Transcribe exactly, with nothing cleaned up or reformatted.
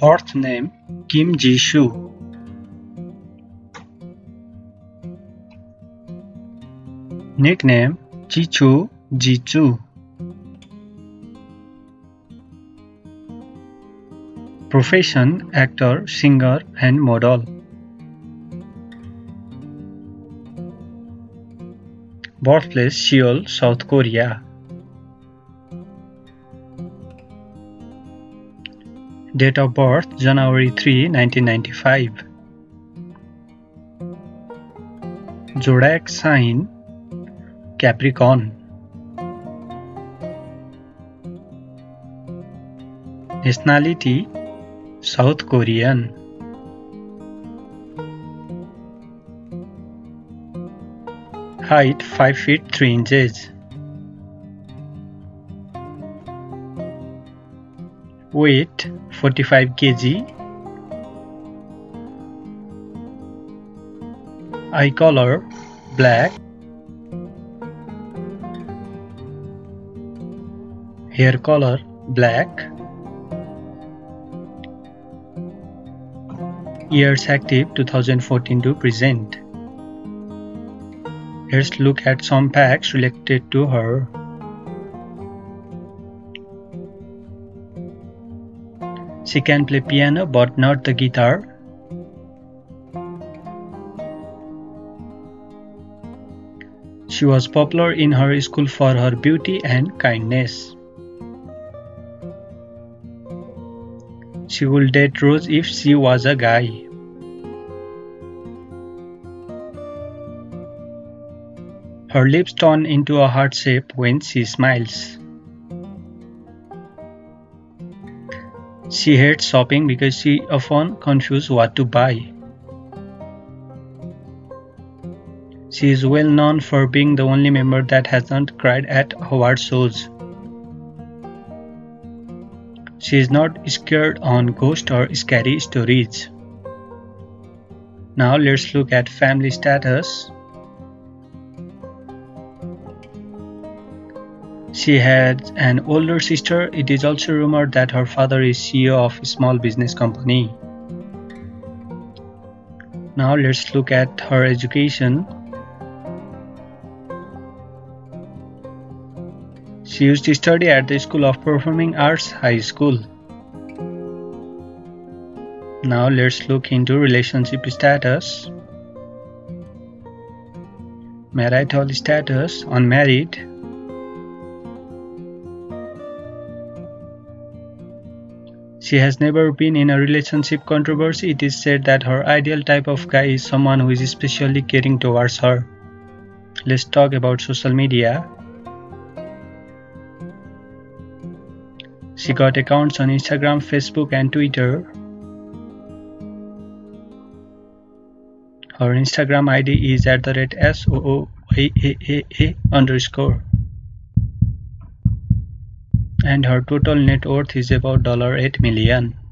birth name Kim Ji-soo. Nickname Ji-chu, Ji-chu. Profession actor, singer and model. Birthplace Seoul, South Korea. Date of birth January third nineteen ninety-five. Zodiac sign Capricorn. Nationality South Korean. Height five feet three inches. Weight forty-five kilograms. Eye color black. Hair color black. Years active two thousand fourteen to present. Let's look at some facts related to her. She can play piano but not the guitar. She was popular in her school for her beauty and kindness. She would date Rose if she was a guy. Her lips turn into a heart shape when she smiles. She hates shopping because she often confuses what to buy. She is well known for being the only member that has not cried at award shows. She is not scared on ghost or scary stories. Now let's look at family status. She had an older sister. It is also rumored that her father is C E O of a small business company. Now let's look at her education. She used to study at the School of Performing Arts High School. Now let's look into relationship status. Marital status, unmarried. She has never been in a relationship controversy. It is said that her ideal type of guy is someone who is especially caring towards her. Let's talk about social media. She got accounts on Instagram, Facebook and Twitter. Her Instagram I D is at the rate S O O Y A A A underscore. And her total net worth is about eight million dollars.